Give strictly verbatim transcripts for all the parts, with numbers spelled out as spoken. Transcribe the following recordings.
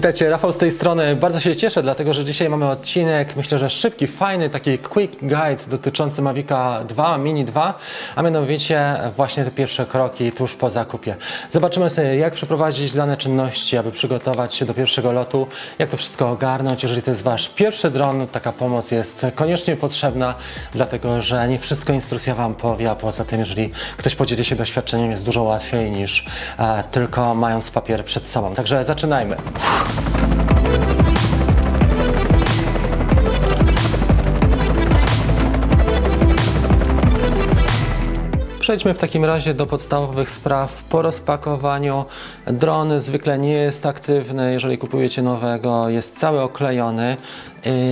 Witajcie, Rafał z tej strony. Bardzo się cieszę, dlatego że dzisiaj mamy odcinek, myślę, że szybki, fajny, taki quick guide dotyczący Mavica dwa, Mini dwa, a mianowicie właśnie te pierwsze kroki tuż po zakupie. Zobaczymy sobie, jak przeprowadzić dane czynności, aby przygotować się do pierwszego lotu, jak to wszystko ogarnąć. Jeżeli to jest Wasz pierwszy dron, taka pomoc jest koniecznie potrzebna, dlatego że nie wszystko instrukcja Wam powie, a poza tym, jeżeli ktoś podzieli się doświadczeniem, jest dużo łatwiej niż e, tylko mając papier przed sobą. Także zaczynajmy. Przejdźmy w takim razie do podstawowych spraw po rozpakowaniu. Dron zwykle nie jest aktywny, jeżeli kupujecie nowego, jest cały oklejony.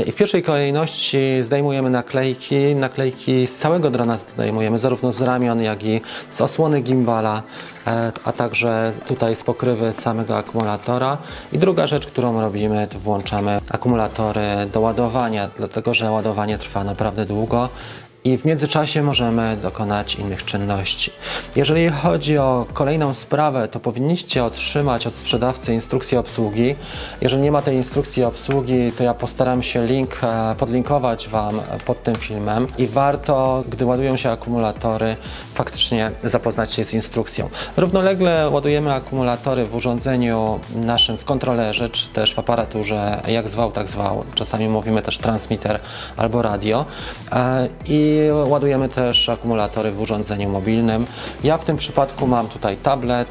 I w pierwszej kolejności zdejmujemy naklejki. Naklejki z całego drona zdejmujemy, zarówno z ramion, jak i z osłony gimbala, a także tutaj z pokrywy samego akumulatora. I druga rzecz, którą robimy, to włączamy akumulatory do ładowania, dlatego że ładowanie trwa naprawdę długo. I w międzyczasie możemy dokonać innych czynności. Jeżeli chodzi o kolejną sprawę, to powinniście otrzymać od sprzedawcy instrukcję obsługi. Jeżeli nie ma tej instrukcji obsługi, to ja postaram się link podlinkować Wam pod tym filmem i warto, gdy ładują się akumulatory, faktycznie zapoznać się z instrukcją. Równolegle ładujemy akumulatory w urządzeniu naszym, w kontrolerze, czy też w aparaturze, jak zwał, tak zwał. Czasami mówimy też transmitter albo radio. I I ładujemy też akumulatory w urządzeniu mobilnym. Ja w tym przypadku mam tutaj tablet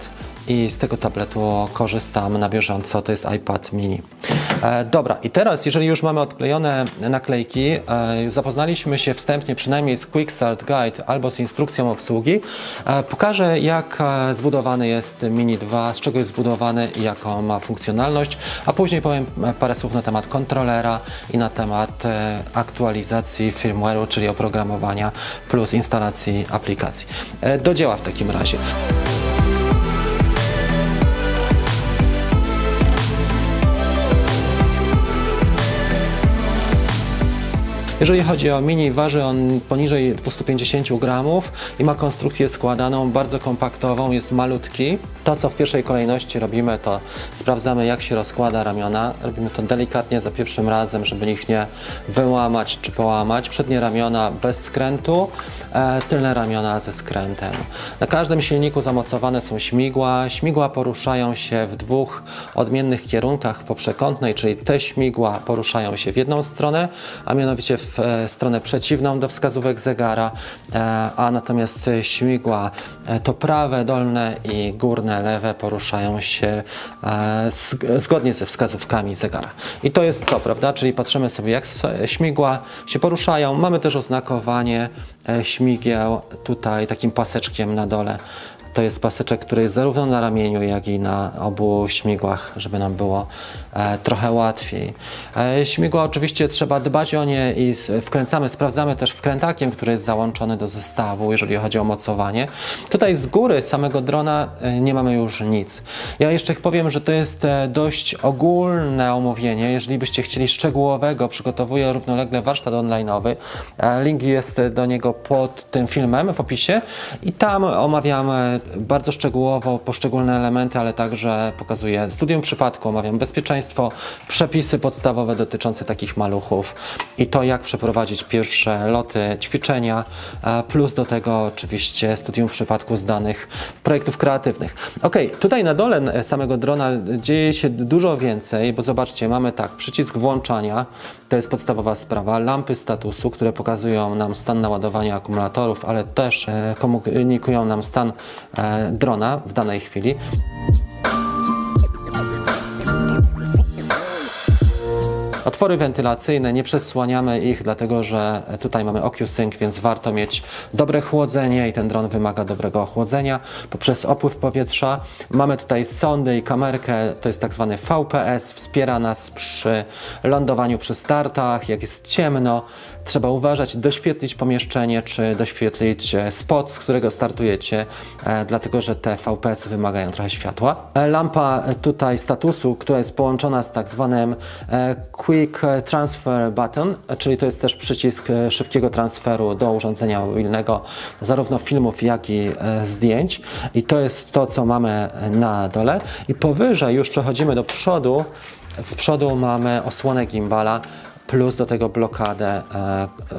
i z tego tabletu korzystam na bieżąco, to jest iPad mini. E, dobra, i teraz, jeżeli już mamy odklejone naklejki, e, zapoznaliśmy się wstępnie przynajmniej z Quick Start Guide albo z instrukcją obsługi, e, pokażę, jak zbudowany jest Mini dwa, z czego jest zbudowany i jaką ma funkcjonalność, a później powiem parę słów na temat kontrolera i na temat e, aktualizacji firmware'u, czyli oprogramowania plus instalacji aplikacji. E, do dzieła w takim razie. Jeżeli chodzi o Mini, waży on poniżej dwustu pięćdziesięciu gramów i ma konstrukcję składaną, bardzo kompaktową, jest malutki. To, co w pierwszej kolejności robimy, to sprawdzamy, jak się rozkłada ramiona. Robimy to delikatnie za pierwszym razem, żeby ich nie wyłamać czy połamać. Przednie ramiona bez skrętu, tylne ramiona ze skrętem. Na każdym silniku zamocowane są śmigła. Śmigła poruszają się w dwóch odmiennych kierunkach po przekątnej, czyli te śmigła poruszają się w jedną stronę, a mianowicie w stronę przeciwną do wskazówek zegara, a natomiast śmigła to prawe, dolne i górne, lewe poruszają się zgodnie ze wskazówkami zegara. I to jest to, prawda? Czyli patrzymy sobie, jak śmigła się poruszają. Mamy też oznakowanie śmigieł tutaj takim paseczkiem na dole. To jest paseczek, który jest zarówno na ramieniu, jak i na obu śmigłach, żeby nam było e, trochę łatwiej. E, śmigła oczywiście trzeba dbać o nie i wkręcamy, sprawdzamy też wkrętakiem, który jest załączony do zestawu, jeżeli chodzi o mocowanie. Tutaj z góry samego drona e, nie mamy już nic. Ja jeszcze powiem, że to jest e, dość ogólne omówienie. Jeżeli byście chcieli szczegółowego, przygotowuję równolegle warsztat online'owy. E, link jest do niego pod tym filmem w opisie i tam omawiamy bardzo szczegółowo poszczególne elementy, ale także pokazuję studium przypadku, omawiam bezpieczeństwo, przepisy podstawowe dotyczące takich maluchów i to, jak przeprowadzić pierwsze loty, ćwiczenia, plus do tego oczywiście studium przypadku z danych projektów kreatywnych. Ok, tutaj na dole samego drona dzieje się dużo więcej, bo zobaczcie, mamy tak, przycisk włączania, to jest podstawowa sprawa, lampy statusu, które pokazują nam stan naładowania akumulatorów, ale też komunikują nam stan drona w danej chwili. Otwory wentylacyjne, nie przesłaniamy ich, dlatego że tutaj mamy OcuSync, więc warto mieć dobre chłodzenie i ten dron wymaga dobrego ochłodzenia poprzez opływ powietrza. Mamy tutaj sondy i kamerkę, to jest tak zwany V P S, wspiera nas przy lądowaniu, przy startach, jak jest ciemno. Trzeba uważać, doświetlić pomieszczenie, czy doświetlić spot, z którego startujecie, dlatego że te V P S wymagają trochę światła. Lampa tutaj statusu, która jest połączona z tak zwanym Quick Transfer Button, czyli to jest też przycisk szybkiego transferu do urządzenia mobilnego, zarówno filmów, jak i zdjęć. I to jest to, co mamy na dole. I powyżej już przechodzimy do przodu. Z przodu mamy osłonę gimbala, plus do tego blokadę,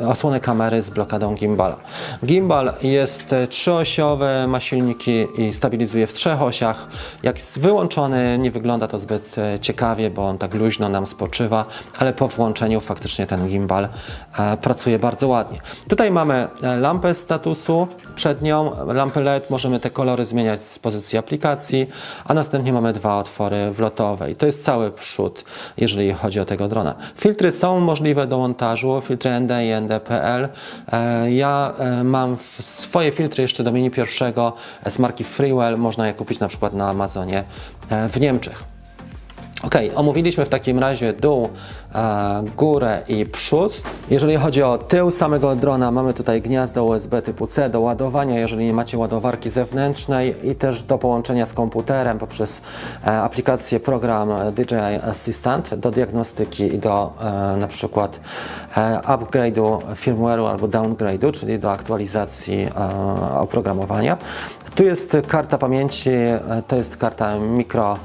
e, osłonę kamery z blokadą gimbala. Gimbal jest trzyosiowy, ma silniki i stabilizuje w trzech osiach. Jak jest wyłączony, nie wygląda to zbyt ciekawie, bo on tak luźno nam spoczywa, ale po włączeniu faktycznie ten gimbal e, pracuje bardzo ładnie. Tutaj mamy lampę statusu, przed nią lampę L E D, możemy te kolory zmieniać z pozycji aplikacji, a następnie mamy dwa otwory wlotowe i to jest cały przód, jeżeli chodzi o tego drona. Filtry są możliwe do montażu, filtry N D i N D P L. Ja mam swoje filtry jeszcze do Mini pierwszego z marki Freewell, można je kupić na przykład na Amazonie w Niemczech. Ok, omówiliśmy w takim razie dół, górę i przód. Jeżeli chodzi o tył samego drona, mamy tutaj gniazdo U S B typu C do ładowania, jeżeli nie macie ładowarki zewnętrznej, i też do połączenia z komputerem poprzez aplikację, program D J I Assistant do diagnostyki i do na przykład upgrade'u firmware'u albo downgrade'u, czyli do aktualizacji oprogramowania. Tu jest karta pamięci, to jest karta micro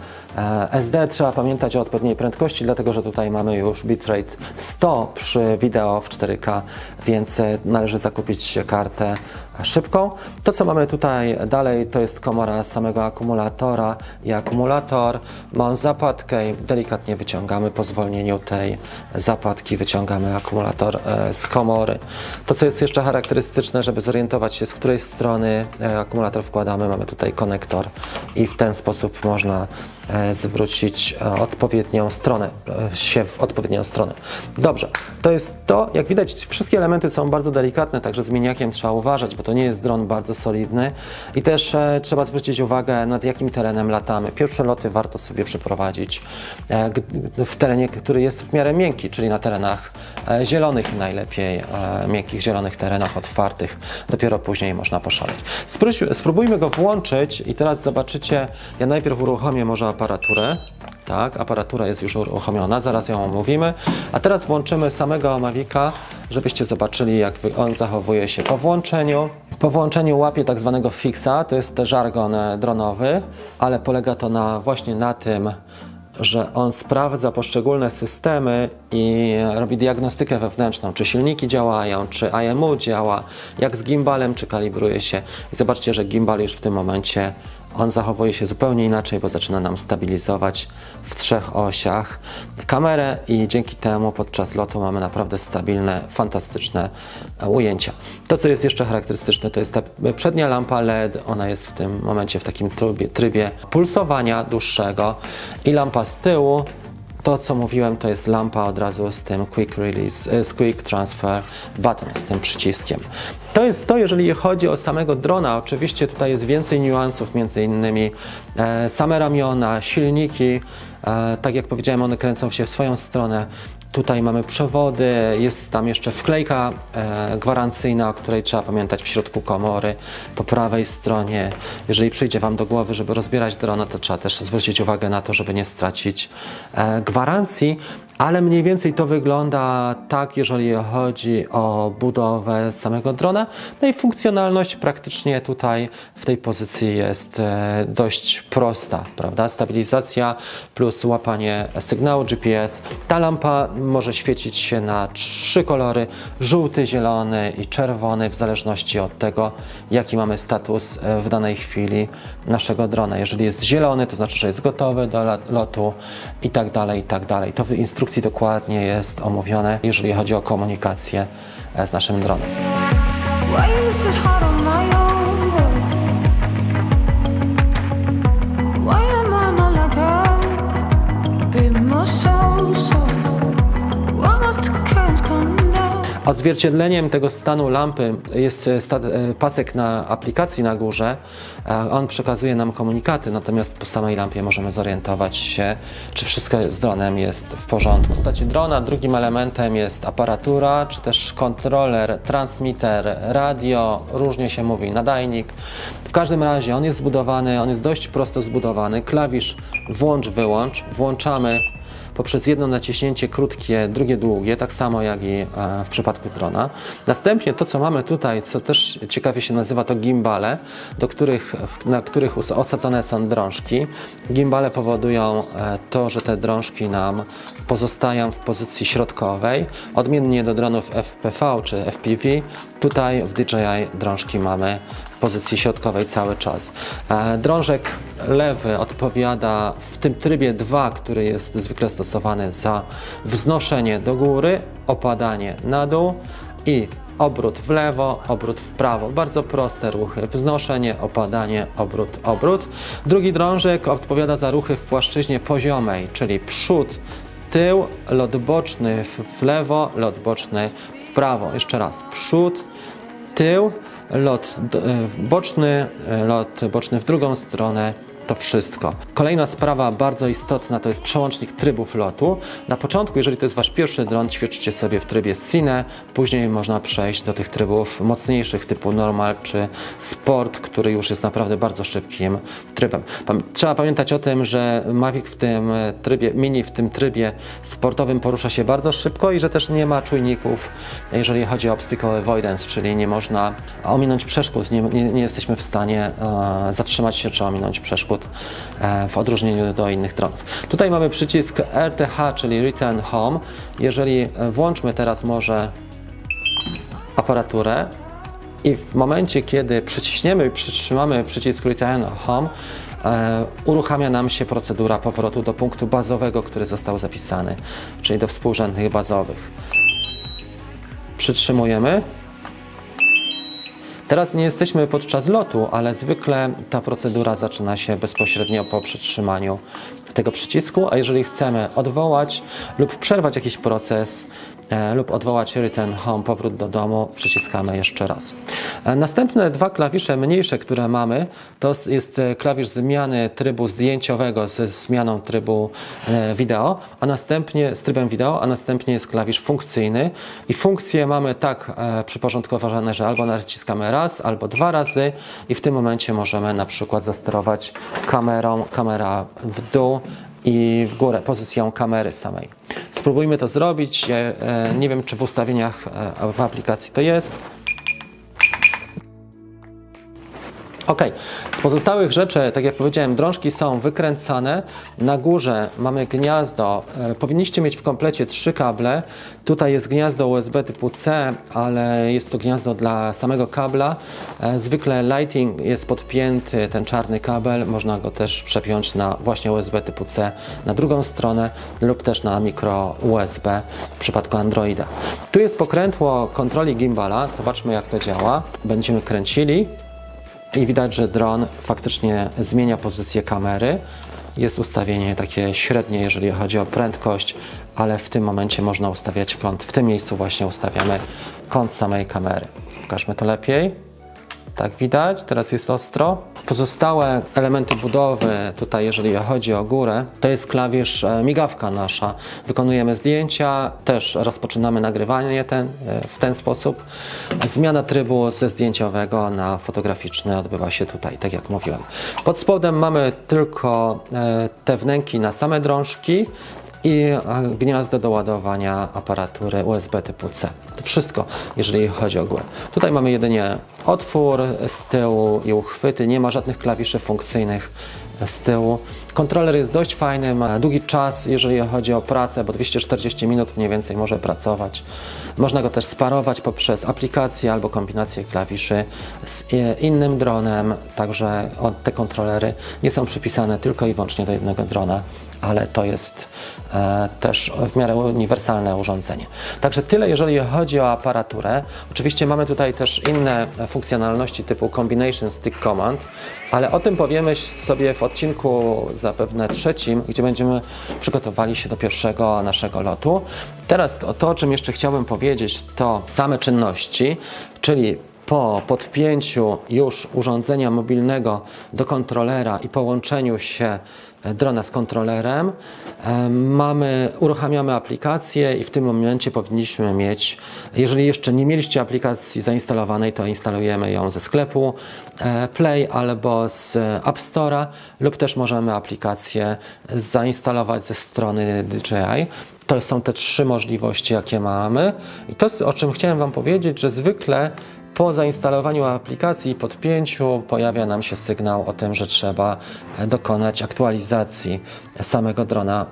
S D, trzeba pamiętać o odpowiedniej prędkości, dlatego że tutaj mamy już bitrate sto przy wideo w cztery K, więc należy zakupić kartę szybką. To, co mamy tutaj dalej, to jest komora samego akumulatora i akumulator. Ma on zapadkę i delikatnie wyciągamy, po zwolnieniu tej zapadki wyciągamy akumulator z komory. To, co jest jeszcze charakterystyczne, żeby zorientować się, z której strony akumulator wkładamy, mamy tutaj konektor i w ten sposób można zwrócić odpowiednią stronę, się w odpowiednią stronę. Dobrze, to jest to. Jak widać, wszystkie elementy są bardzo delikatne, także z miniakiem trzeba uważać, bo to nie jest dron bardzo solidny i też trzeba zwrócić uwagę, nad jakim terenem latamy. Pierwsze loty warto sobie przeprowadzić w terenie, który jest w miarę miękki, czyli na terenach zielonych, najlepiej miękkich, zielonych terenach, otwartych. Dopiero później można poszaleć. Spróbujmy go włączyć i teraz zobaczycie, ja najpierw uruchomię może aparaturę. Tak, aparatura jest już uruchomiona, zaraz ją omówimy. A teraz włączymy samego Mavica, żebyście zobaczyli, jak on zachowuje się po włączeniu. Po włączeniu łapie tak zwanego fixa, to jest żargon dronowy, ale polega to na, właśnie na tym, że on sprawdza poszczególne systemy i robi diagnostykę wewnętrzną, czy silniki działają, czy I M U działa, jak z gimbalem, czy kalibruje się. I zobaczcie, że gimbal już w tym momencie, on zachowuje się zupełnie inaczej, bo zaczyna nam stabilizować w trzech osiach kamerę i dzięki temu podczas lotu mamy naprawdę stabilne, fantastyczne ujęcia. To, co jest jeszcze charakterystyczne, to jest ta przednia lampa L E D, ona jest w tym momencie w takim trybie, trybie pulsowania dłuższego, i lampa z tyłu. To, co mówiłem, to jest lampa od razu z tym Quick Release, z Quick Transfer Button, z tym przyciskiem. To jest to, jeżeli chodzi o samego drona. Oczywiście tutaj jest więcej niuansów, między innymi e, same ramiona, silniki. E, tak jak powiedziałem, one kręcą się w swoją stronę. Tutaj mamy przewody, jest tam jeszcze wklejka e, gwarancyjna, o której trzeba pamiętać w środku komory, po prawej stronie. Jeżeli przyjdzie Wam do głowy, żeby rozbierać drona, to trzeba też zwrócić uwagę na to, żeby nie stracić e, gwarancji. Ale mniej więcej to wygląda tak, jeżeli chodzi o budowę samego drona. No i funkcjonalność praktycznie tutaj w tej pozycji jest dość prosta, prawda? Stabilizacja plus łapanie sygnału G P S. Ta lampa może świecić się na trzy kolory: żółty, zielony i czerwony, w zależności od tego, jaki mamy status w danej chwili naszego drona. Jeżeli jest zielony, to znaczy, że jest gotowy do lotu i tak dalej, i tak dalej. To w instrukcji dokładnie jest omówione, jeżeli chodzi o komunikację z naszym dronem. Odzwierciedleniem tego stanu lampy jest pasek na aplikacji na górze. On przekazuje nam komunikaty, natomiast po samej lampie możemy zorientować się, czy wszystko z dronem jest w porządku. W postaci drona drugim elementem jest aparatura, czy też kontroler, transmitter, radio, różnie się mówi, nadajnik. W każdym razie on jest zbudowany, on jest dość prosto zbudowany. Klawisz włącz-wyłącz, włączamy poprzez jedno naciśnięcie krótkie, drugie długie, tak samo jak i w przypadku drona. Następnie to, co mamy tutaj, co też ciekawie się nazywa, to gimbale, do których, na których osadzone są drążki. Gimbale powodują to, że te drążki nam pozostają w pozycji środkowej, odmiennie do dronów F P V czy F P V. Tutaj w D J I drążki mamy w pozycji środkowej cały czas. Drążek lewy odpowiada w tym trybie dwa, który jest zwykle stosowany, za wznoszenie do góry, opadanie na dół i obrót w lewo, obrót w prawo. Bardzo proste ruchy. Wznoszenie, opadanie, obrót, obrót. Drugi drążek odpowiada za ruchy w płaszczyźnie poziomej, czyli przód, tył, lot boczny w lewo, lot boczny w prawo. Jeszcze raz. Przód, tył, lot boczny, lot boczny w drugą stronę. To wszystko. Kolejna sprawa bardzo istotna to jest przełącznik trybów lotu. Na początku, jeżeli to jest Wasz pierwszy dron, ćwiczcie sobie w trybie Cine, później można przejść do tych trybów mocniejszych typu Normal czy Sport, który już jest naprawdę bardzo szybkim trybem. Trzeba pamiętać o tym, że Mavic w tym trybie, Mini w tym trybie sportowym porusza się bardzo szybko i że też nie ma czujników, jeżeli chodzi o obstacle avoidance, czyli nie można ominąć przeszkód, nie, nie, nie jesteśmy w stanie e, zatrzymać się czy ominąć przeszkód, w odróżnieniu do innych dronów. Tutaj mamy przycisk R T H, czyli Return Home. Jeżeli włączmy teraz może aparaturę i w momencie, kiedy przyciśniemy i przytrzymamy przycisk Return Home, uruchamia nam się procedura powrotu do punktu bazowego, który został zapisany, czyli do współrzędnych bazowych. Przytrzymujemy. Teraz nie jesteśmy podczas lotu, ale zwykle ta procedura zaczyna się bezpośrednio po przytrzymaniu tego przycisku, a jeżeli chcemy odwołać lub przerwać jakiś proces e, lub odwołać Return Home, powrót do domu, przyciskamy jeszcze raz. E, następne dwa klawisze mniejsze, które mamy, to jest klawisz zmiany trybu zdjęciowego ze zmianą trybu e, wideo, a następnie z trybem wideo, a następnie jest klawisz funkcyjny i funkcje mamy tak e, przyporządkowane, że albo naciskamy raz, albo dwa razy i w tym momencie możemy na przykład zasterować kamerą, kamera w dół i w górę, pozycją kamery samej. Spróbujmy to zrobić. Nie wiem, czy w ustawieniach w aplikacji to jest. Ok, z pozostałych rzeczy, tak jak powiedziałem, drążki są wykręcane. Na górze mamy gniazdo. Powinniście mieć w komplecie trzy kable. Tutaj jest gniazdo U S B typu C, ale jest to gniazdo dla samego kabla. Zwykle Lighting jest podpięty, ten czarny kabel. Można go też przepiąć na właśnie U S B typu C na drugą stronę lub też na mikro U S B w przypadku Androida. Tu jest pokrętło kontroli gimbala. Zobaczmy, jak to działa. Będziemy kręcili. I widać, że dron faktycznie zmienia pozycję kamery. Jest ustawienie takie średnie, jeżeli chodzi o prędkość, ale w tym momencie można ustawiać kąt. W tym miejscu właśnie ustawiamy kąt samej kamery. Pokażmy to lepiej. Tak widać, teraz jest ostro. Pozostałe elementy budowy, tutaj jeżeli chodzi o górę, to jest klawisz migawka nasza. Wykonujemy zdjęcia, też rozpoczynamy nagrywanie ten, w ten sposób. Zmiana trybu ze zdjęciowego na fotograficzny odbywa się tutaj, tak jak mówiłem. Pod spodem mamy tylko te wnęki na same drążki i gniazdo do ładowania aparatury U S B typu C. To wszystko, jeżeli chodzi o górę. Tutaj mamy jedynie otwór z tyłu i uchwyty, nie ma żadnych klawiszy funkcyjnych z tyłu. Kontroler jest dość fajny, ma długi czas, jeżeli chodzi o pracę, bo dwieście czterdzieści minut mniej więcej może pracować. Można go też sparować poprzez aplikację albo kombinację klawiszy z innym dronem, także te kontrolery nie są przypisane tylko i wyłącznie do jednego drona, ale to jest e, też w miarę uniwersalne urządzenie. Także tyle, jeżeli chodzi o aparaturę. Oczywiście mamy tutaj też inne funkcjonalności typu Combination Stick Command, ale o tym powiemy sobie w odcinku zapewne trzecim, gdzie będziemy przygotowali się do pierwszego naszego lotu. Teraz to, to o czym jeszcze chciałbym powiedzieć, to same czynności, czyli Po podpięciu już urządzenia mobilnego do kontrolera i połączeniu się drona z kontrolerem mamy, uruchamiamy aplikację i w tym momencie powinniśmy mieć, jeżeli jeszcze nie mieliście aplikacji zainstalowanej, to instalujemy ją ze sklepu Play albo z App Store'a, lub też możemy aplikację zainstalować ze strony D J I. To są te trzy możliwości, jakie mamy. I to, o czym chciałem Wam powiedzieć, że zwykle po zainstalowaniu aplikacji i podpięciu pojawia nam się sygnał o tym, że trzeba dokonać aktualizacji samego drona,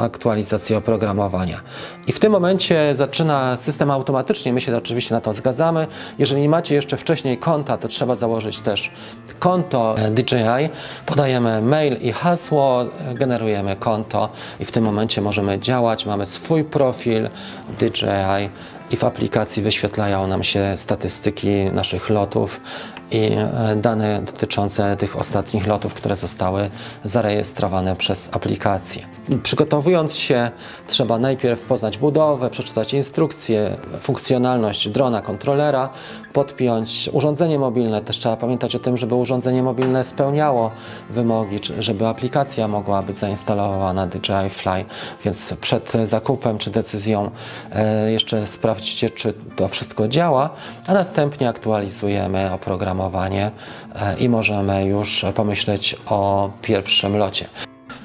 aktualizacji oprogramowania. I w tym momencie zaczyna system automatycznie, my się oczywiście na to zgadzamy. Jeżeli nie macie jeszcze wcześniej konta, to trzeba założyć też konto D J I. Podajemy mail i hasło, generujemy konto i w tym momencie możemy działać. Mamy swój profil D J I i w aplikacji wyświetlają nam się statystyki naszych lotów i dane dotyczące tych ostatnich lotów, które zostały zarejestrowane przez aplikację. Przygotowując się, trzeba najpierw poznać budowę, przeczytać instrukcję, funkcjonalność drona, kontrolera, podpiąć urządzenie mobilne. Też trzeba pamiętać o tym, żeby urządzenie mobilne spełniało wymogi, żeby aplikacja mogła być zainstalowana D J I Fly, więc przed zakupem czy decyzją jeszcze sprawdźcie, czy to wszystko działa, a następnie aktualizujemy oprogramowanie i możemy już pomyśleć o pierwszym locie.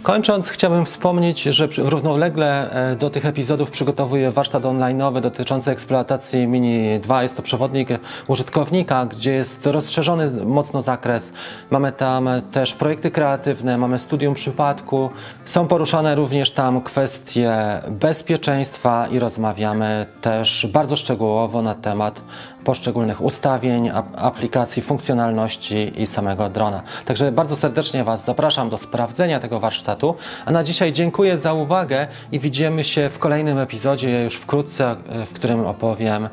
Kończąc, chciałbym wspomnieć, że równolegle do tych epizodów przygotowuję warsztat online'owy dotyczący eksploatacji Mini dwa. Jest to przewodnik użytkownika, gdzie jest rozszerzony mocno zakres. Mamy tam też projekty kreatywne, mamy studium przypadku. Są poruszane również tam kwestie bezpieczeństwa i rozmawiamy też bardzo szczegółowo na temat poszczególnych ustawień, aplikacji, funkcjonalności i samego drona. Także bardzo serdecznie Was zapraszam do sprawdzenia tego warsztatu. A na dzisiaj dziękuję za uwagę i widzimy się w kolejnym epizodzie już wkrótce, w którym opowiem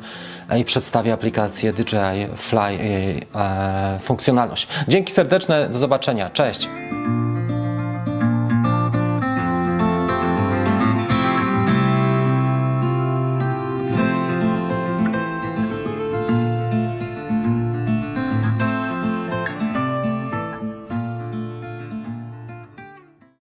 i przedstawię aplikację D J I Fly i jej funkcjonalność. Dzięki serdeczne, do zobaczenia, cześć!